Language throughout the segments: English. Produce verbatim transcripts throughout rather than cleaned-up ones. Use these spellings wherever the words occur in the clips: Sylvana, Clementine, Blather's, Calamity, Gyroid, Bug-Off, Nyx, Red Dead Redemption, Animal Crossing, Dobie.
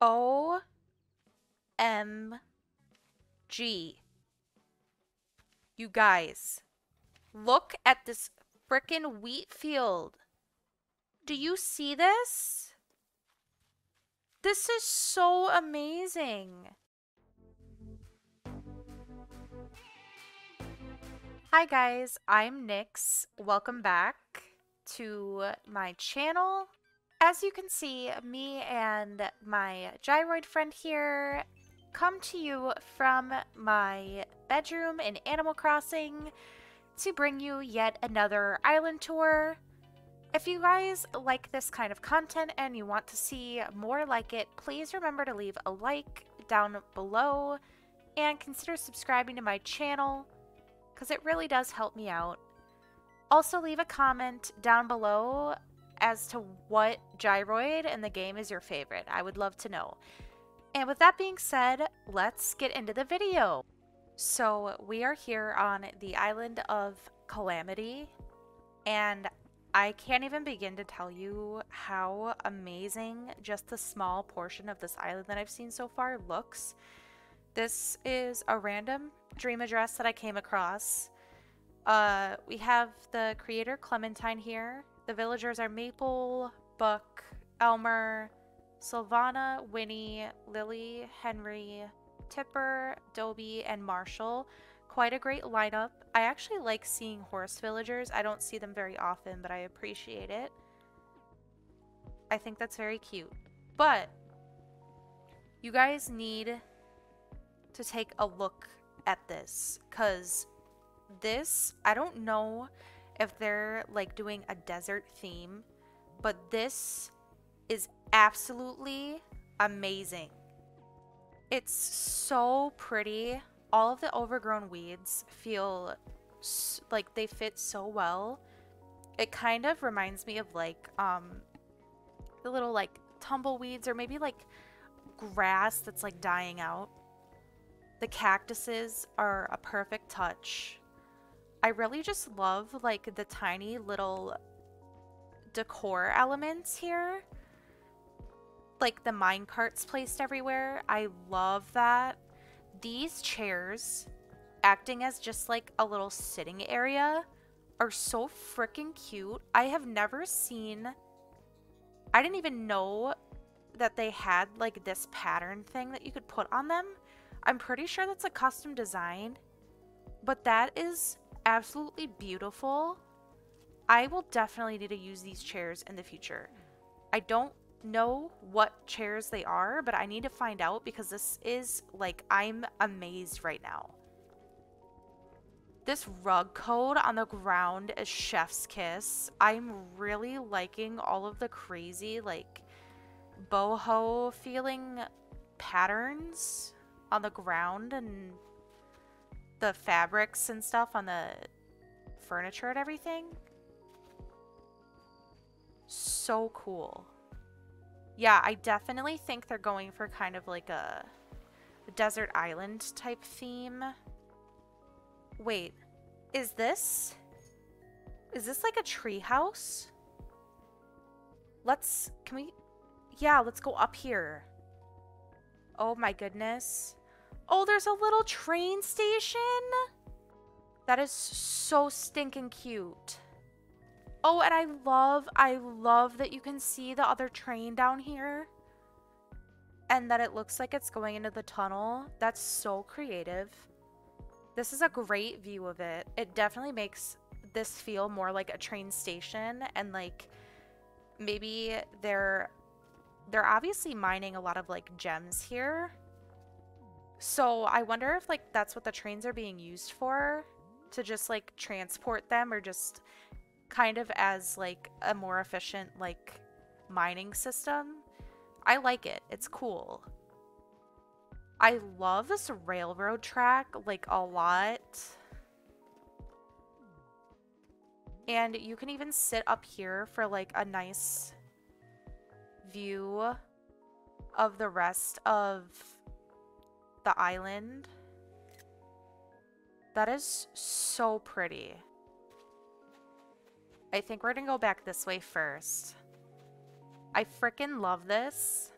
O M G. You guys, look at this frickin' wheat field. Do you see this? This is so amazing. Hi guys, I'm Nyx. Welcome back to my channel. As you can see, me and my gyroid friend here come to you from my bedroom in Animal Crossing to bring you yet another island tour. If you guys like this kind of content and you want to see more like it, please remember to leave a like down below and consider subscribing to my channel because it really does help me out. Also, leave a comment down below as to what gyroid in the game is your favorite. I would love to know. And with that being said, let's get into the video. So we are here on the island of Calamity, and I can't even begin to tell you how amazing just the small portion of this island that I've seen so far looks. This is a random dream address that I came across. Uh, we have the creator Clementine here. The villagers are Maple, Buck, Elmer, Sylvana, Winnie, Lily, Henry, Tipper, Dobie, and Marshall. Quite a great lineup. I actually like seeing horse villagers. I don't see them very often, but I appreciate it. I think that's very cute. But you guys need to take a look at this, because this, I don't know if they're like doing a desert theme, but this is absolutely amazing. It's so pretty. All of the overgrown weeds feel like they fit so well. It kind of reminds me of like um the little like tumbleweeds, or maybe like grass that's like dying out. The cactuses are a perfect touch. I really just love like the tiny little decor elements here. Like the mine carts placed everywhere. I love that. These chairs acting as just like a little sitting area are so freaking cute. I have never seen, I didn't even know that they had like this pattern thing that you could put on them. I'm pretty sure that's a custom design, but that is absolutely beautiful. I will definitely need to use these chairs in the future. I don't know what chairs they are, but I need to find out, because this is like, I'm amazed right now. This rug code on the ground is chef's kiss. I'm really liking all of the crazy like boho feeling patterns on the ground and the fabrics and stuff on the furniture and everything. So cool. Yeah, I definitely think they're going for kind of like a desert island type theme. Wait, is this, is this like a tree house? Let's, can we, yeah, let's go up here. Oh my goodness. Oh, there's a little train station. That is so stinking cute. Oh, and I love, I love that you can see the other train down here. And that it looks like it's going into the tunnel. That's so creative. This is a great view of it. It definitely makes this feel more like a train station. And like, maybe they're, they're obviously mining a lot of like gems here. So I wonder if like that's what the trains are being used for. To just like transport them, or just kind of as like a more efficient like mining system. I like it. It's cool. I love this railroad track like a lot. And you can even sit up here for like a nice view of the rest of the island. That is so pretty. I think we're gonna go back this way first. I freaking love this.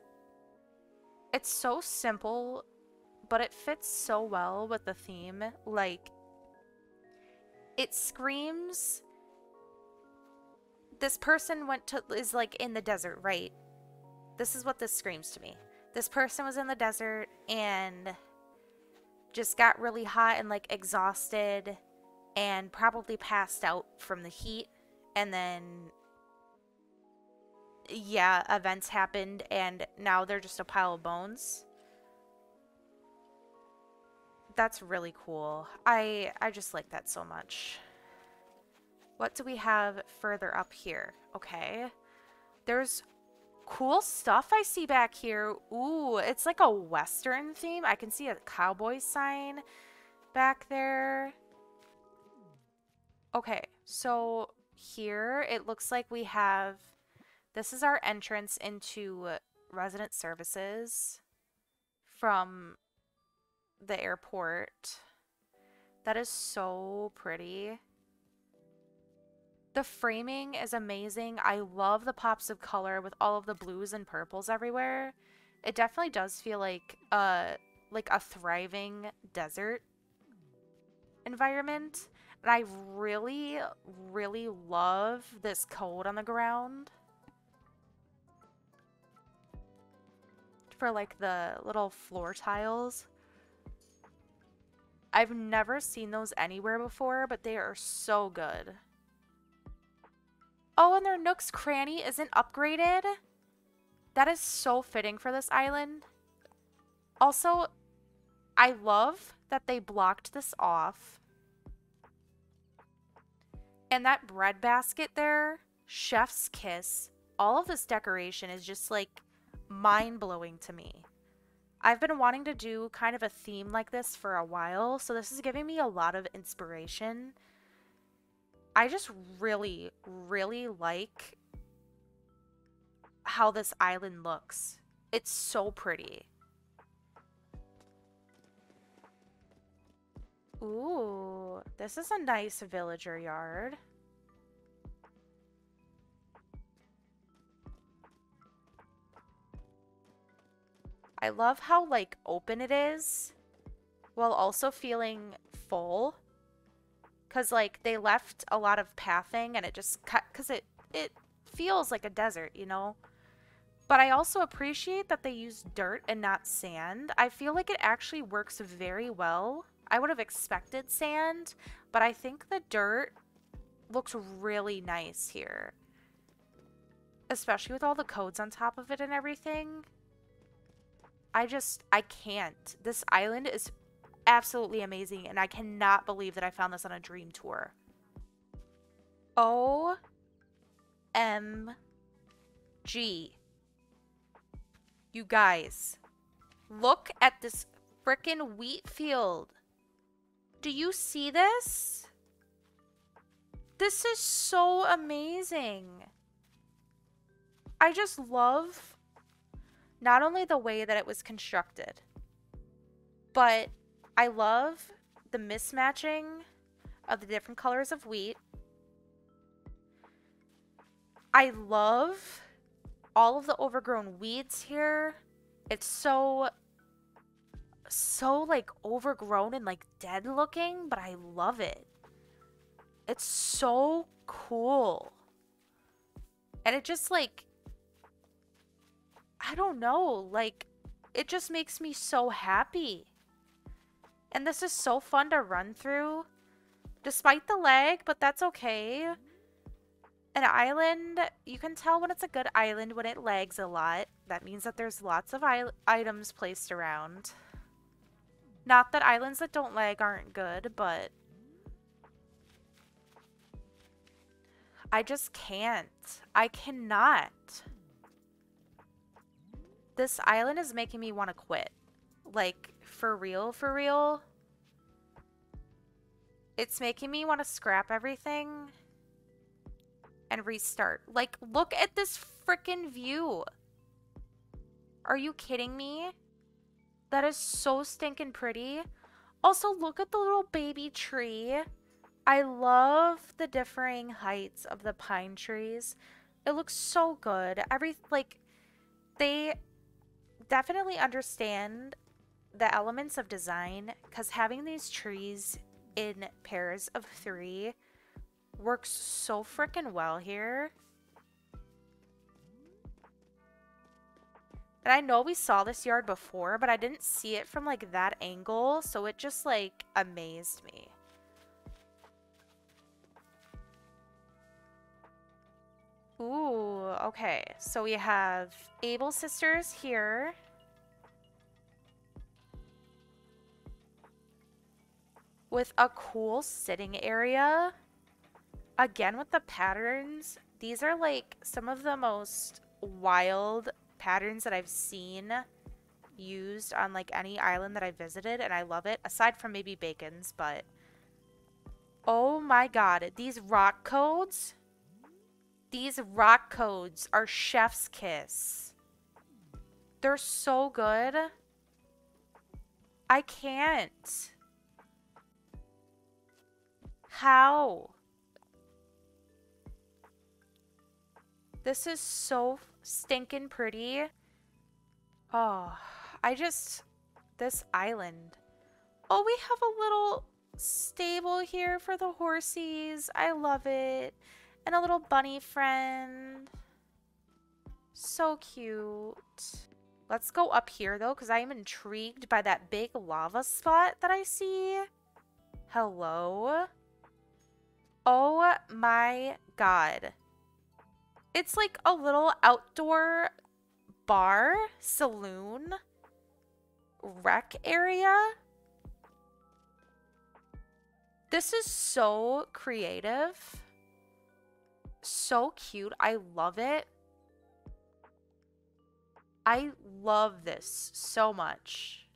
It's so simple, but it fits so well with the theme. Like, it screams... This person went to, is like in the desert, right? This is what this screams to me. This person was in the desert and just got really hot and like exhausted and probably passed out from the heat. And then, yeah, events happened and now they're just a pile of bones. That's really cool. I, I just like that so much. What do we have further up here? Okay. There's cool stuff I see back here. Ooh, it's like a Western theme. I can see a cowboy sign back there. Okay, so here it looks like we have... This is our entrance into resident services from the airport. That is so pretty. The framing is amazing. I love the pops of color with all of the blues and purples everywhere. It definitely does feel like a, like a thriving desert environment. And I really, really love this code on the ground. For like the little floor tiles. I've never seen those anywhere before, but they are so good. Oh, and their Nook's Cranny isn't upgraded? That is so fitting for this island. Also, I love that they blocked this off. And that bread basket there, chef's kiss, all of this decoration is just like mind-blowing to me. I've been wanting to do kind of a theme like this for a while, so this is giving me a lot of inspiration. I just really, really like how this island looks. It's so pretty. Ooh, this is a nice villager yard. I love how, like, open it is while also feeling full. Because, like, they left a lot of pathing and it just cut... Because it, it feels like a desert, you know? But I also appreciate that they used dirt and not sand. I feel like it actually works very well. I would have expected sand, but I think the dirt looks really nice here. Especially with all the codes on top of it and everything. I just... I can't. This island is... absolutely amazing, and I cannot believe that I found this on a dream tour. O M G. You guys, look at this frickin' wheat field. Do you see this? This is so amazing. I just love not only the way that it was constructed, but I love the mismatching of the different colors of wheat. I love all of the overgrown weeds here. It's so, so like overgrown and like dead looking, but I love it. It's so cool. And it just like, I don't know, like it just makes me so happy. And this is so fun to run through, despite the lag, but that's okay. An island, you can tell when it's a good island when it lags a lot. That means that there's lots of items placed around. Not that islands that don't lag aren't good, but... I just can't. I cannot. This island is making me want to quit. Like... For real, for real. It's making me want to scrap everything and restart. Like, look at this freaking view. Are you kidding me? That is so stinking pretty. Also, look at the little baby tree. I love the differing heights of the pine trees. It looks so good. Every, like, they... definitely understand the elements of design, because having these trees in pairs of three works so freaking well here. And I know we saw this yard before, but I didn't see it from like that angle, so it just like amazed me. Ooh, okay. So we have Abel sisters here. With a cool sitting area. Again with the patterns. These are like some of the most wild patterns that I've seen used on like any island that I visited, and I love it. Aside from maybe Bacon's, but oh my god. These rock codes... These rock codes are chef's kiss. They're so good. I can't. How? This is so stinking pretty. Oh, I just... This island. Oh, we have a little stable here for the horsies. I love it. And a little bunny friend. So cute. Let's go up here though, because I am intrigued by that big lava spot that I see. Hello. Oh my god. It's like a little outdoor bar, saloon, rec area. This is so creative. So cute. I love it. I love this so much.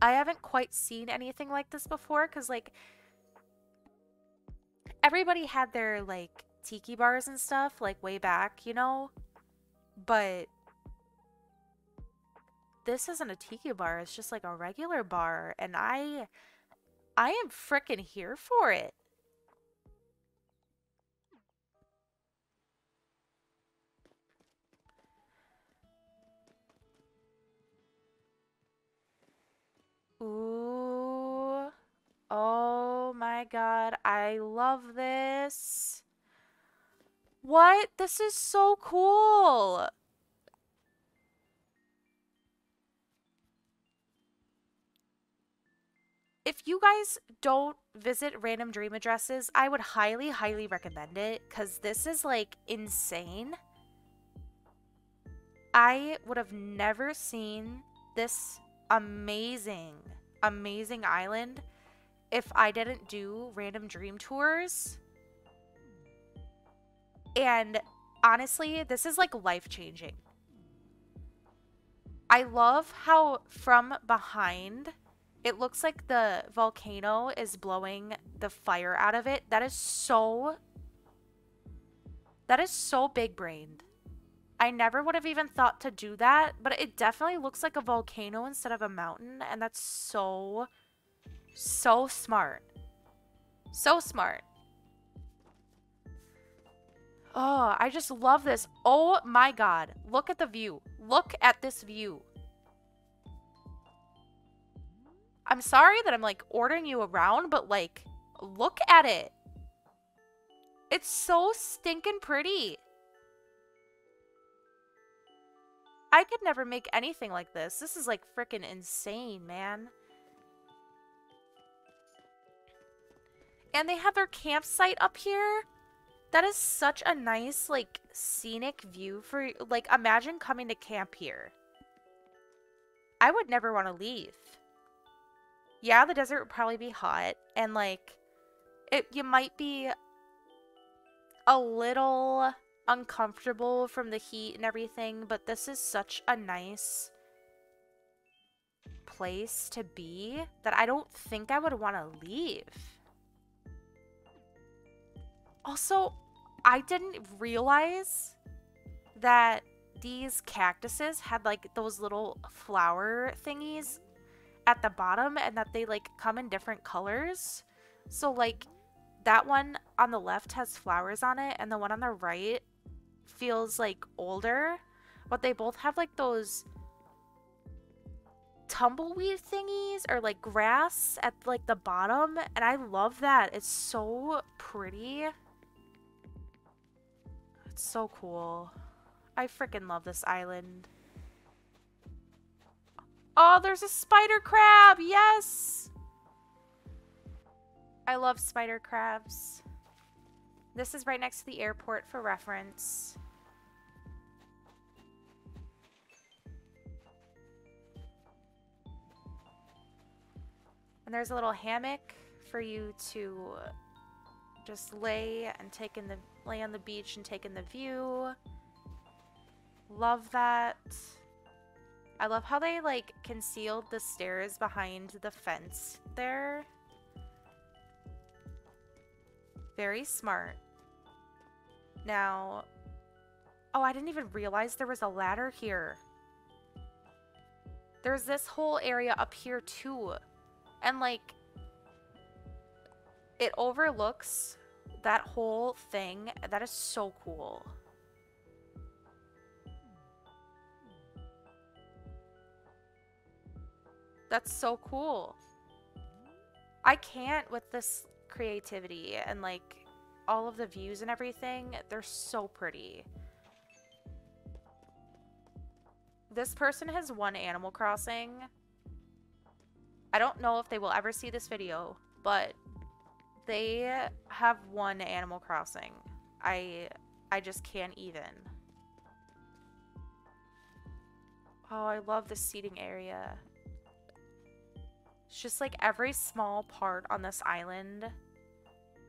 I haven't quite seen anything like this before, because like everybody had their like tiki bars and stuff like way back, you know, but this isn't a tiki bar. It's just like a regular bar, and I I am freaking here for it. Ooh, oh my god, I love this. What? This is so cool. If you guys don't visit Random Dream Addresses, I would highly, highly recommend it, because this is like insane. I would have never seen this amazing, amazing island if I didn't do Random Dream Tours. And honestly, this is like life-changing. I love how from behind it looks like the volcano is blowing the fire out of it. That is so, that is so big-brained. I never would have even thought to do that, but it definitely looks like a volcano instead of a mountain, and that's so, so smart. So smart. Oh, I just love this. Oh my god. Look at the view. Look at this view. I'm sorry that I'm like ordering you around, but like, look at it. It's so stinking pretty. I could never make anything like this. This is like freaking insane, man. And they have their campsite up here. That is such a nice, like, scenic view for, like, imagine coming to camp here. I would never want to leave. Yeah, the desert would probably be hot, and like, it you might be a little uncomfortable from the heat and everything, but this is such a nice place to be that I don't think I would want to leave. Also, I didn't realize that these cactuses had like those little flower thingies at the bottom, and that they like come in different colors. So like that one on the left has flowers on it, and the one on the right feels like older, but they both have like those tumbleweed thingies or like grass at like the bottom, and I love that. It's so pretty. It's so cool. I freaking love this island. Oh, there's a spider crab. Yes, I love spider crabs. This is right next to the airport for reference. And there's a little hammock for you to just lay and take in the lay on the beach and take in the view. Love that. I love how they like concealed the stairs behind the fence there. Very smart. Now, oh, I didn't even realize there was a ladder here. There's this whole area up here too. And like, it overlooks that whole thing. That is so cool. That's so cool. I can't with this creativity and like all of the views and everything. They're so pretty. This person has won Animal Crossing. I don't know if they will ever see this video, but they have won Animal Crossing. I I just can't even. Oh, I love the seating area. It's just like every small part on this island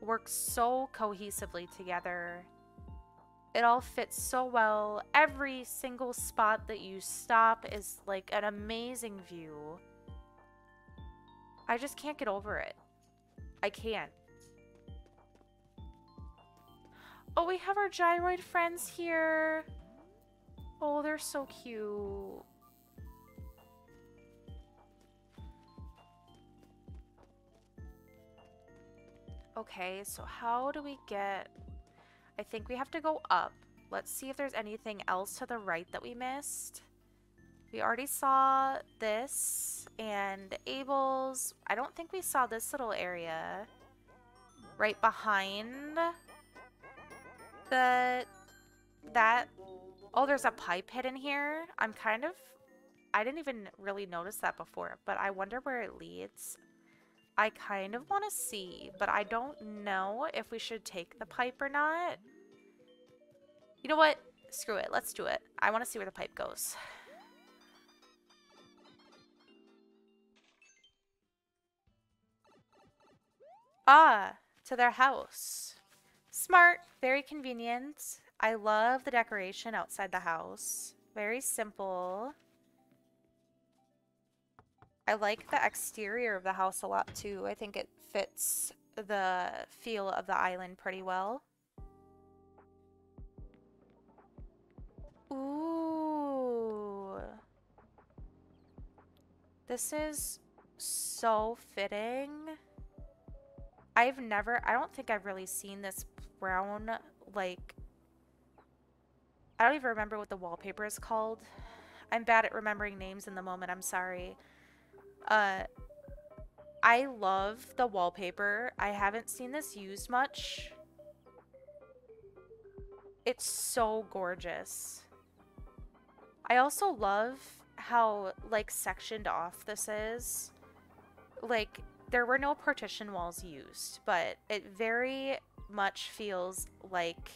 works so cohesively together. It all fits so well. Every single spot that you stop is like an amazing view. I just can't get over it. I can't. Oh, we have our gyroid friends here. Oh, they're so cute. Okay, so how do we get... I think we have to go up. Let's see if there's anything else to the right that we missed. We already saw this and Abel's. I don't think we saw this little area right behind the that. Oh, there's a pipe hidden here. I'm kind of I didn't even really notice that before, but I wonder where it leads. I kind of want to see, but I don't know if we should take the pipe or not. You know what? Screw it. Let's do it. I want to see where the pipe goes. Ah, to their house. Smart, very convenient. I love the decoration outside the house. Very simple. I like the exterior of the house a lot too. I think it fits the feel of the island pretty well. Ooh. This is so fitting. I've never, I don't think I've really seen this brown, like, I don't even remember what the wallpaper is called. I'm bad at remembering names in the moment, I'm sorry. Uh, I love the wallpaper. I haven't seen this used much. It's so gorgeous. I also love how, like, sectioned off this is. Like, there were no partition walls used, but it very much feels like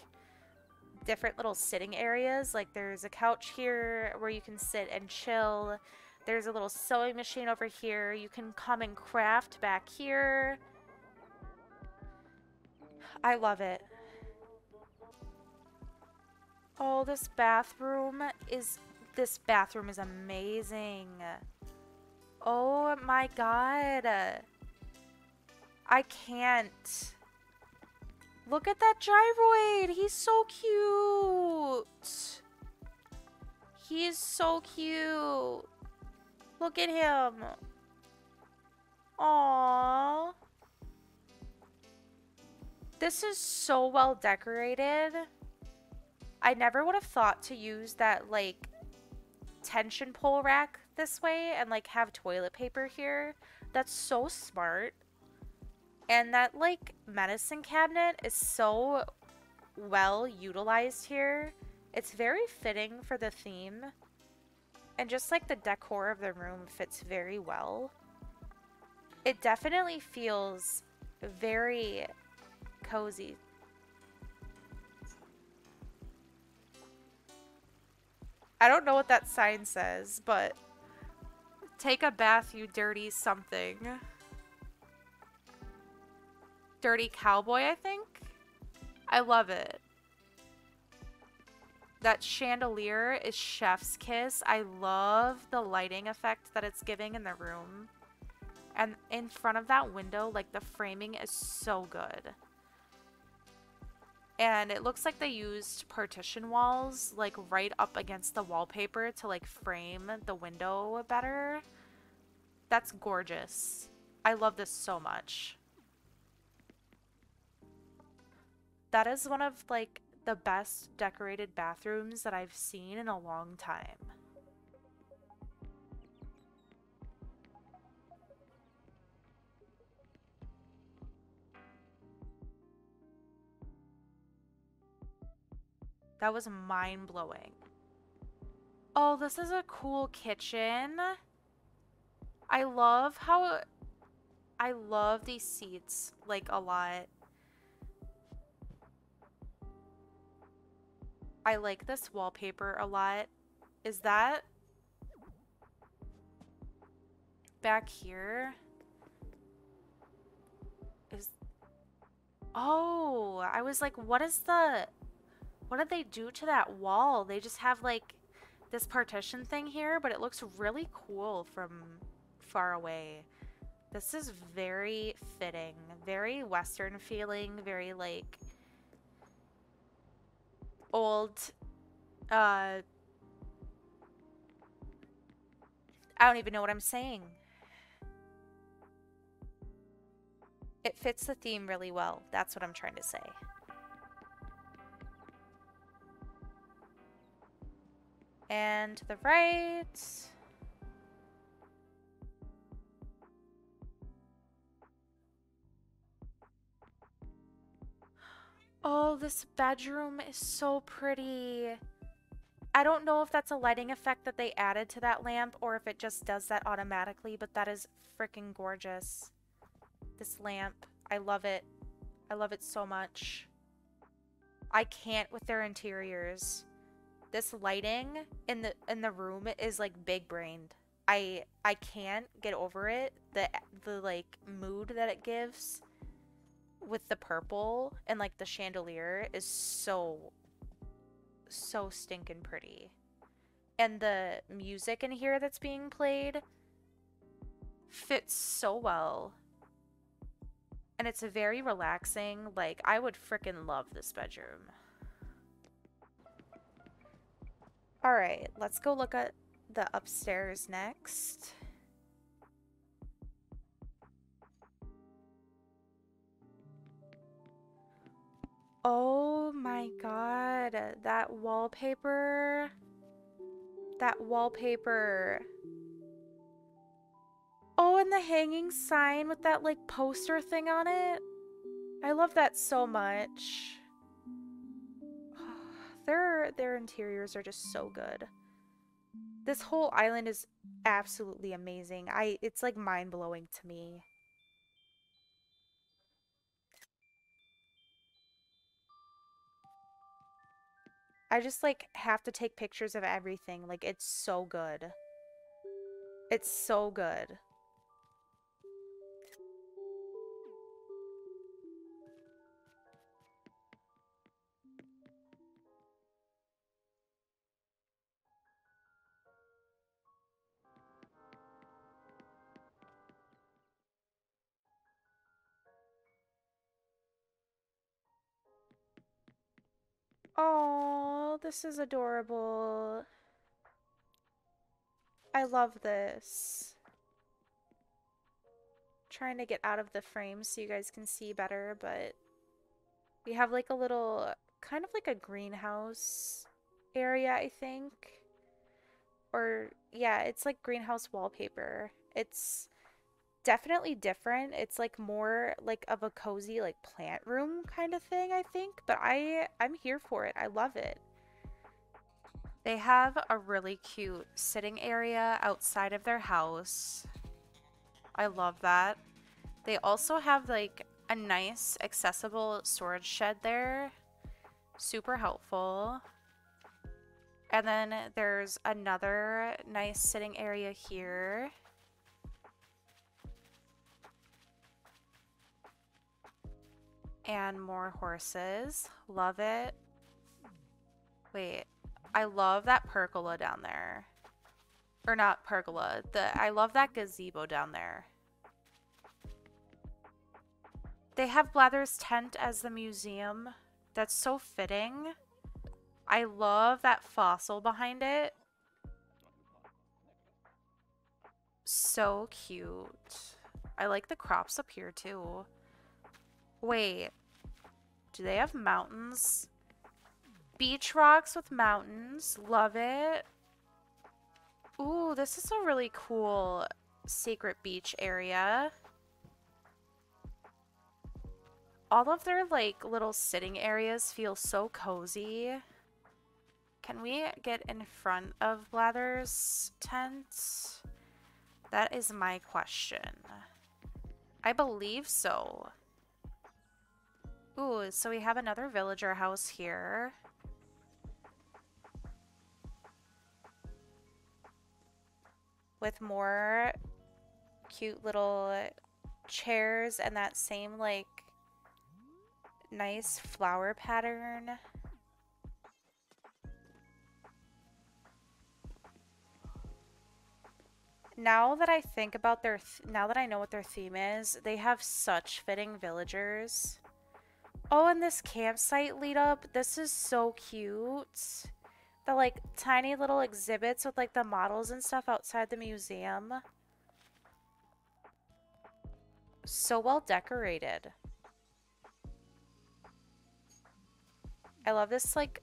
different little sitting areas. Like there's a couch here where you can sit and chill. There's a little sewing machine over here. You can come and craft back here. I love it. Oh, this bathroom is, this bathroom is amazing. Oh my God. I can't. Look at that gyroid. He's so cute. He is so cute. Look at him. Aww. This is so well decorated. I never would have thought to use that like tension pole rack this way and like have toilet paper here. That's so smart. And that like medicine cabinet is so well utilized here. It's very fitting for the theme. And just like the decor of the room fits very well. It definitely feels very cozy. I don't know what that sign says, but take a bath, you dirty something. Dirty cowboy, I think. I love it. That chandelier is chef's kiss. I love the lighting effect that it's giving in the room. And in front of that window, like the framing is so good. And it looks like they used partition walls, like right up against the wallpaper to like frame the window better. That's gorgeous. I love this so much. That is one of like the best decorated bathrooms that I've seen in a long time. That was mind-blowing. Oh, this is a cool kitchen. I love how... I love these seats, like, a lot. I like this wallpaper a lot. Is that... back here? Is... Oh, I was like, what is the... what did they do to that wall? They just have like this partition thing here, but it looks really cool from far away. This is very fitting, very Western feeling, very like old, uh, I don't even know what I'm saying. It fits the theme really well. That's what I'm trying to say. And to the right. Oh, this bedroom is so pretty. I don't know if that's a lighting effect that they added to that lamp or if it just does that automatically, but that is freaking gorgeous. This lamp, I love it. I love it so much. I can't with their interiors. This lighting in the in the room is like big brained. I I can't get over it. The the like mood that it gives with the purple and like the chandelier is so so stinking pretty. And the music in here that's being played fits so well. And it's very relaxing. Like I would freaking love this bedroom. Alright, let's go look at the upstairs next. Oh my god, that wallpaper. That wallpaper. Oh, and the hanging sign with that like poster thing on it. I love that so much. Their, their interiors are just so good. This whole island is absolutely amazing. I it's like mind-blowing to me. I just like have to take pictures of everything. Like it's so good. It's so good. Oh, this is adorable. I love this. Trying to get out of the frame so you guys can see better, but we have like a little, kind of like a greenhouse area, I think. or yeah, it's like greenhouse wallpaper. It's definitely different. It's like more like of a cozy like plant room kind of thing, I think, but I I'm here for it. I love it. They have a really cute sitting area outside of their house. I love that. They also have like a nice accessible storage shed there. Super helpful. And then there's another nice sitting area here. And more horses. Love it. Wait, I love that pergola down there. Or not pergola. The I love that gazebo down there. They have Blather's tent as the museum. That's so fitting. I love that fossil behind it. So cute. I like the crops up here too. Wait, do they have mountains? Beach rocks with mountains. Love it. Ooh, this is a really cool secret beach area. All of their like little sitting areas feel so cozy. Can we get in front of Blather's tent? That is my question. I believe so. Ooh, so we have another villager house here. With more cute little chairs and that same like nice flower pattern. Now that I think about their, th now that I know what their theme is, they have such fitting villagers. Oh, and this campsite lead up. This is so cute. The like tiny little exhibits with like the models and stuff outside the museum. So well decorated. I love this like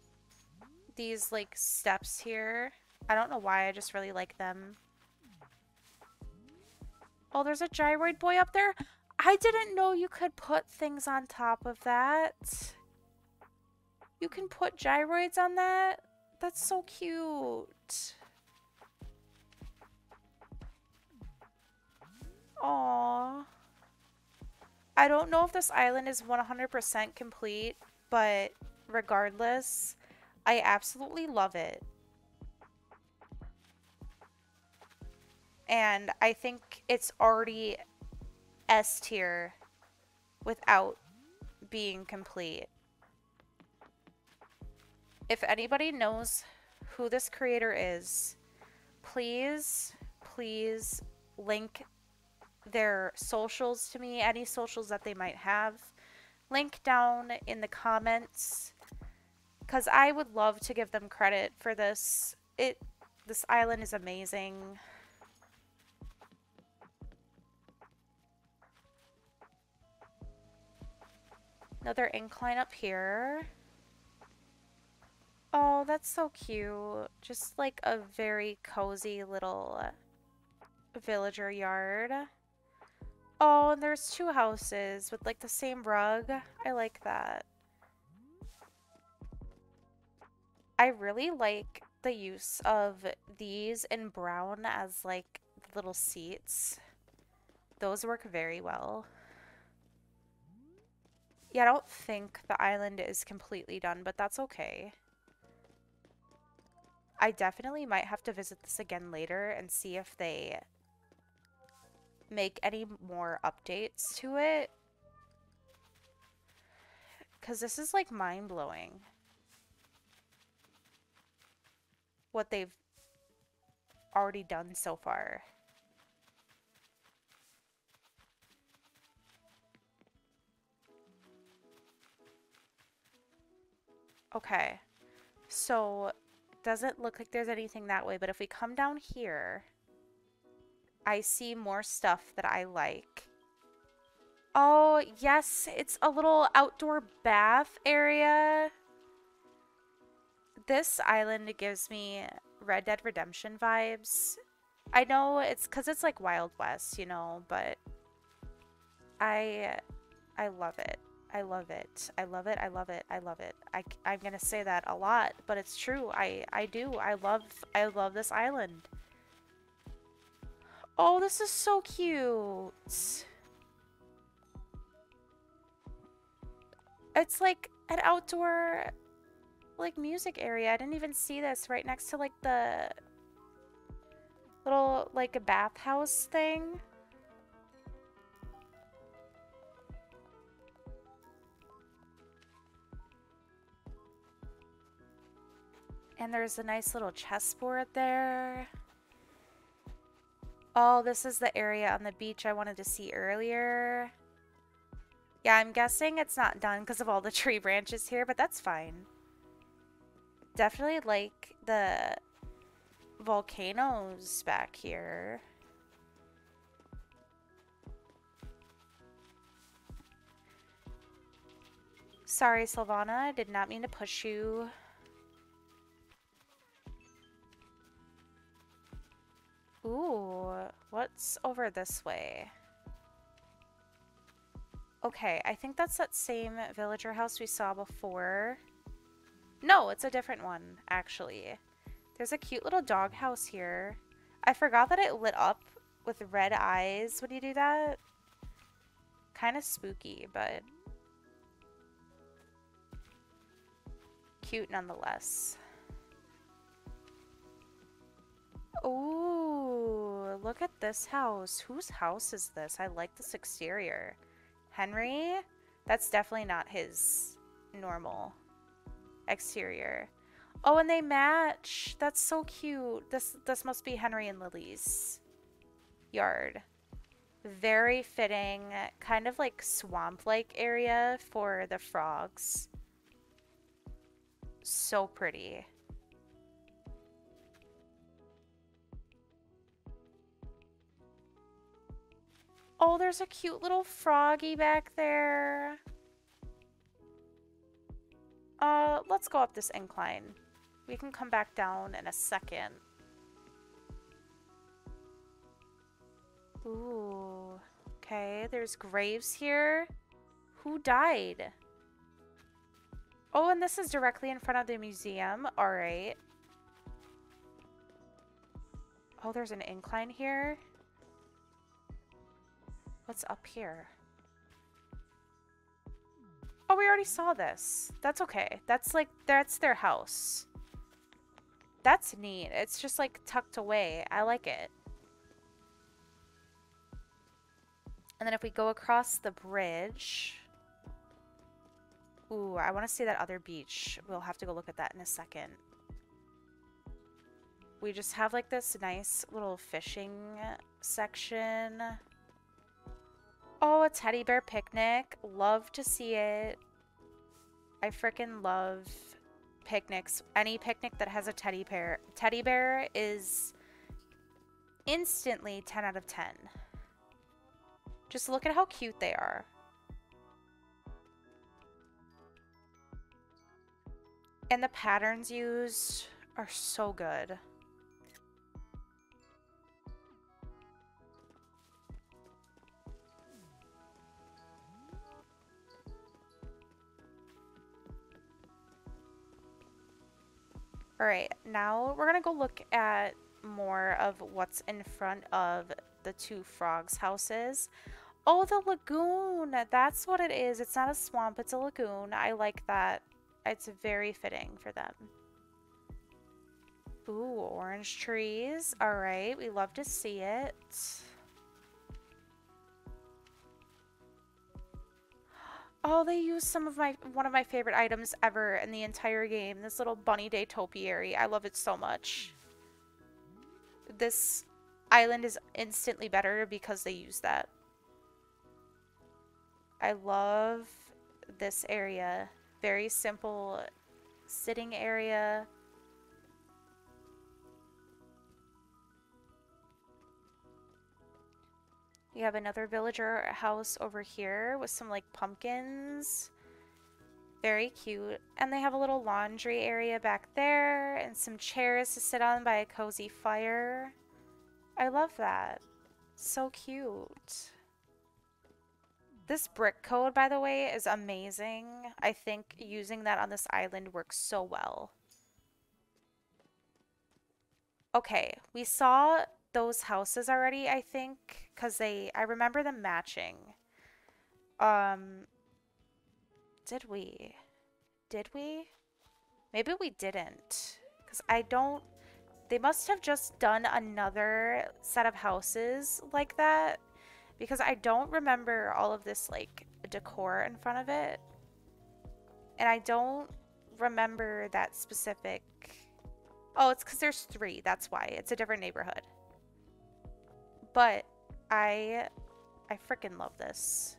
these like steps here. I don't know why, I just really like them. Oh, there's a gyroid boy up there. I didn't know you could put things on top of that. You can put gyroids on that? That's so cute. Aww. I don't know if this island is one hundred percent complete, but regardless, I absolutely love it. And I think it's already S tier without being complete. If anybody knows who this creator is, please, please link their socials to me, any socials that they might have. Link down in the comments, because I would love to give them credit for this. It, this island is amazing. Another incline up here. Oh, that's so cute. Just like a very cozy little villager yard. Oh, and there's two houses with like the same rug. I like that. I really like the use of these in brown as like little seats. Those work very well. Yeah, I don't think the island is completely done, but that's okay. I definitely might have to visit this again later and see if they make any more updates to it. Because this is like mind-blowing. What they've already done so far. Okay, so doesn't look like there's anything that way, but if we come down here, I see more stuff that I like. Oh, yes, it's a little outdoor bath area. This island gives me Red Dead Redemption vibes. I know it's because it's like Wild West, you know, but I I love it. I love it. I love it. I love it. I love it. I, I'm going to say that a lot, but it's true. I, I do. I love, I love this island. Oh, this is so cute. It's like an outdoor, like, music area. I didn't even see this, right next to like the little, like, a bathhouse thing. And there's a nice little chessboard there. Oh, this is the area on the beach I wanted to see earlier. Yeah, I'm guessing it's not done because of all the tree branches here, but that's fine. Definitely like the volcanoes back here. Sorry, Sylvana, I did not mean to push you. Ooh, what's over this way? Okay, I think that's that same villager house we saw before. No, it's a different one, actually. There's a cute little dog house here. I forgot that it lit up with red eyes when you do that. Kind of spooky, but cute nonetheless. Ooh, look at this house. Whose house is this? I like this exterior. Henry? That's definitely not his normal exterior. Oh, and they match. That's so cute. This this must be Henry and Lily's yard. Very fitting, kind of like swamp-like area for the frogs. So pretty. Oh, there's a cute little froggy back there. Uh, let's go up this incline. We can come back down in a second. Ooh. Okay, there's graves here. Who died? Oh, and this is directly in front of the museum. Alright. Oh, there's an incline here. What's up here? Oh, we already saw this. That's okay. That's like, that's their house. That's neat. It's just like tucked away. I like it. And then if we go across the bridge. Ooh, I want to see that other beach. We'll have to go look at that in a second. We just have like this nice little fishing section. Oh, a teddy bear picnic. Love to see it. I freaking love picnics. Any picnic that has a teddy bear. Teddy bear is instantly ten out of ten. Just look at how cute they are. And the patterns used are so good. All right, now we're gonna go look at more of what's in front of the two frogs' houses. Oh, the lagoon, that's what it is. It's not a swamp, it's a lagoon. I like that. It's very fitting for them. Ooh, orange trees. All right, we love to see it. Oh, they used some of my one of my favorite items ever in the entire game. This little bunny day topiary. I love it so much. This island is instantly better because they use that. I love this area. Very simple sitting area. You have another villager house over here with some like pumpkins. very cute. And they have a little laundry area back there and some chairs to sit on by a cozy fire. I love that. So cute. This brick code, by the way, is amazing. I think using that on this island works so well. Okay, we saw those houses already, I think, because they, I remember them matching. Um, did we? Did we? Maybe we didn't, because I don't, they must have just done another set of houses like that, because I don't remember all of this, like, decor in front of it. And I don't remember that specific... Oh, it's because there's three. That's why. It's a different neighborhood. But I... I freaking love this.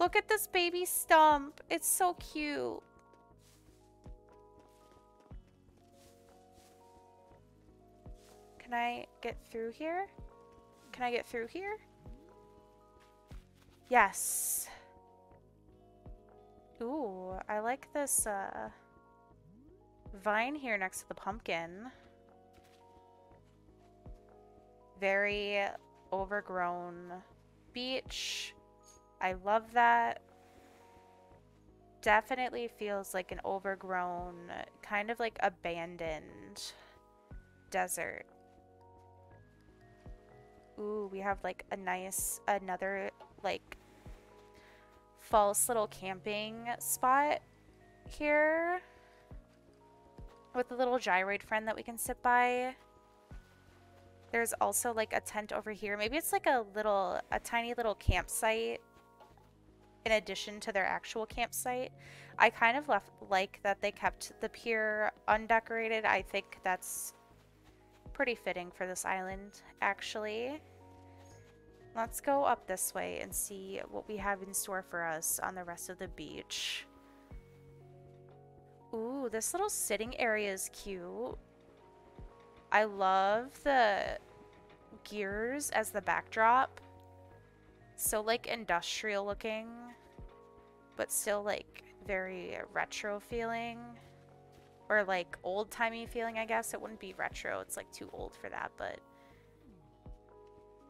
Look at this baby stump. It's so cute. Can I get through here? Can I get through here? Yes. Ooh, I like this uh, vine here next to the pumpkin. Very overgrown beach. I love that. Definitely feels like an overgrown, kind of like abandoned desert. Ooh, we have like a nice, another like false little camping spot here with a little gyroid friend that we can sit by. There's also like a tent over here. Maybe it's like a little, a tiny little campsite in addition to their actual campsite. I kind of left, like that they kept the pier undecorated. I think that's pretty fitting for this island, actually. Let's go up this way and see what we have in store for us on the rest of the beach. Ooh, this little sitting area is cute. I love the gears as the backdrop. So like industrial looking, but still like very retro feeling. Or like old-timey feeling, I guess. It wouldn't be retro. It's like too old for that, but...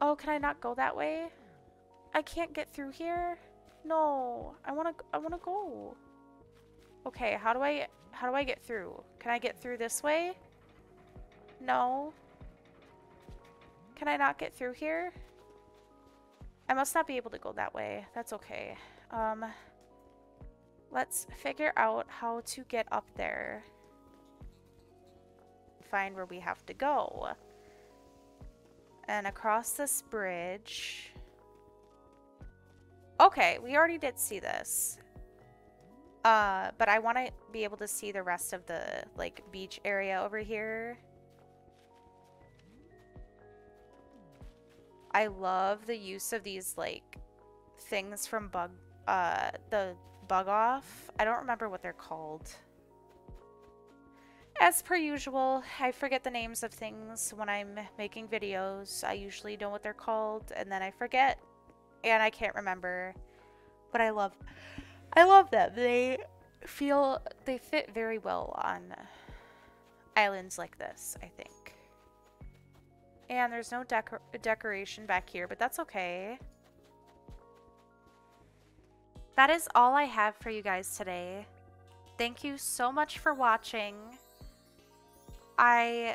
Oh, can I not go that way? I can't get through here? No. I wanna I wanna go. Okay, how do I how do I get through? Can I get through this way? No. Can I not get through here? I must not be able to go that way. That's okay. Um let's figure out how to get up there. Find where we have to go. And across this bridge. Okay, we already did see this. Uh, but I want to be able to see the rest of the like beach area over here. I love the use of these like things from Bug, uh, the Bug-Off. I don't remember what they're called. As per usual, I forget the names of things when I'm making videos. I usually know what they're called, and then I forget, and I can't remember. But I love, I love them. They feel, they fit very well on islands like this, I think. And there's no decor decoration back here, but that's okay. That is all I have for you guys today. Thank you so much for watching. I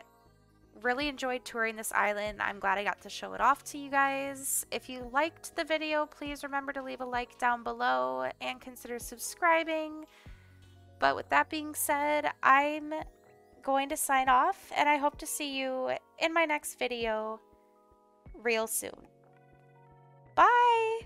really enjoyed touring this island. I'm glad I got to show it off to you guys. If you liked the video, please remember to leave a like down below and consider subscribing. But with that being said, I'm going to sign off, and I hope to see you in my next video real soon. Bye!